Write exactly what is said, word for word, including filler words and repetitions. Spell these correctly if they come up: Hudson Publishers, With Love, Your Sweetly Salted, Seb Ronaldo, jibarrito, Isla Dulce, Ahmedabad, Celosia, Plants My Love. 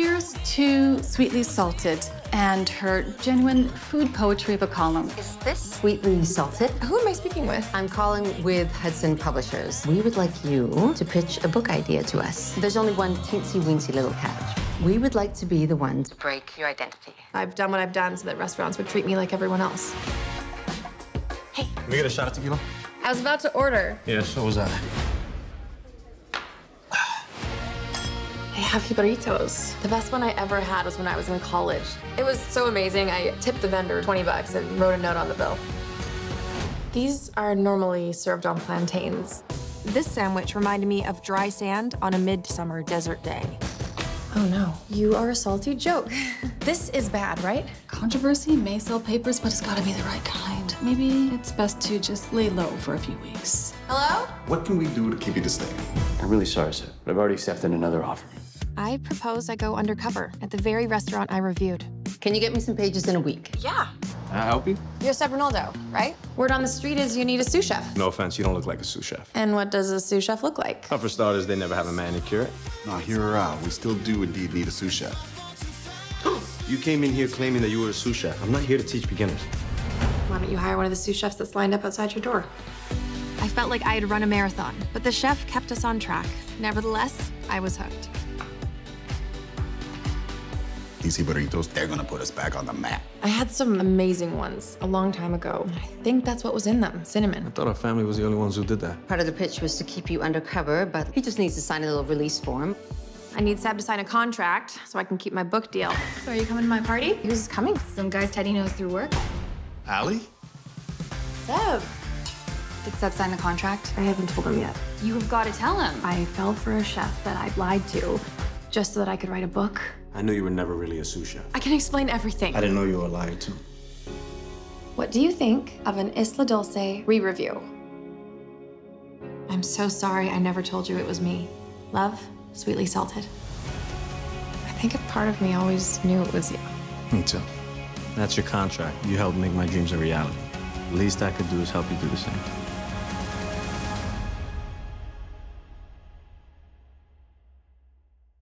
Here's to Sweetly Salted and her genuine food poetry of a column. Is this Sweetly Salted? Who am I speaking with? I'm calling with Hudson Publishers. We would like you to pitch a book idea to us. There's only one teensy-weensy little catch. We would like to be the ones to break your identity. I've done what I've done so that restaurants would treat me like everyone else. Hey. Can we get a shot of tequila? I was about to order. Yeah, so was I. I have jibarritos. The best one I ever had was when I was in college. It was so amazing, I tipped the vendor twenty bucks and wrote a note on the bill. These are normally served on plantains. This sandwich reminded me of dry sand on a midsummer desert day. Oh no, you are a salty joke. This is bad, right? Controversy may sell papers, but it's gotta be the right kind. Maybe it's best to just lay low for a few weeks. Hello? What can we do to keep you to stay? I'm really sorry, sir, but I've already accepted another offer. I propose I go undercover at the very restaurant I reviewed. Can you get me some pages in a week? Yeah. Can I help you? You're Seb Ronaldo, right? Word on the street is you need a sous chef. No offense, you don't look like a sous chef. And what does a sous chef look like? Well, for starters, they never have a manicure. Now, hear her out. We still do indeed need a sous chef. You came in here claiming that you were a sous chef. I'm not here to teach beginners. Why don't you hire one of the sous chefs that's lined up outside your door? I felt like I had run a marathon, but the chef kept us on track. Nevertheless, I was hooked. These burritos, they're gonna put us back on the map. I had some amazing ones a long time ago. I think that's what was in them, cinnamon. I thought our family was the only ones who did that. Part of the pitch was to keep you undercover, but he just needs to sign a little release form. I need Seb to sign a contract so I can keep my book deal. So are you coming to my party? Who's coming? Some guys Teddy knows through work. Allie? Seb. Did Seb sign the contract? I haven't told him yet. You have got to tell him. I fell for a chef that I'd lied to just so that I could write a book. I knew you were never really a sous chef. I can explain everything. I didn't know you were a liar, too. What do you think of an Isla Dulce re-review? I'm so sorry I never told you it was me. Love, Sweetly Salted. I think a part of me always knew it was you. Me too. That's your contract. You helped make my dreams a reality. The least I could do is help you do the same.